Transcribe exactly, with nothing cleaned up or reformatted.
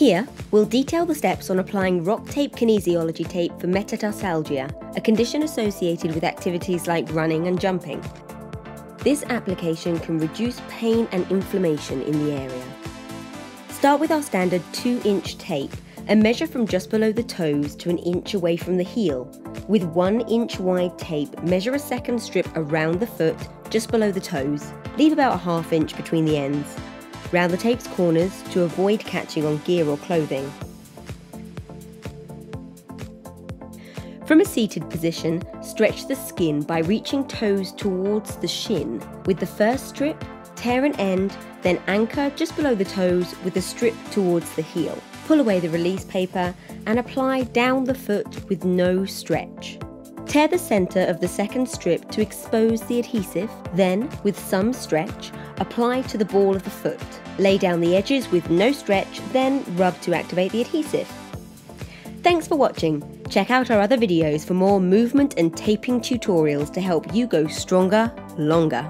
Here, we'll detail the steps on applying Rock Tape Kinesiology tape for metatarsalgia, a condition associated with activities like running and jumping. This application can reduce pain and inflammation in the area. Start with our standard two inch tape and measure from just below the toes to an inch away from the heel. With one inch wide tape, measure a second strip around the foot just below the toes. Leave about a half inch between the ends. Round the tape's corners to avoid catching on gear or clothing. From a seated position, stretch the skin by reaching toes towards the shin with the first strip, tear an end, then anchor just below the toes with a strip towards the heel. Pull away the release paper and apply down the foot with no stretch. Tear the centre of the second strip to expose the adhesive, then, with some stretch, apply to the ball of the foot. Lay down the edges with no stretch, then rub to activate the adhesive. Thanks for watching. Check out our other videos for more movement and taping tutorials to help you go stronger, longer.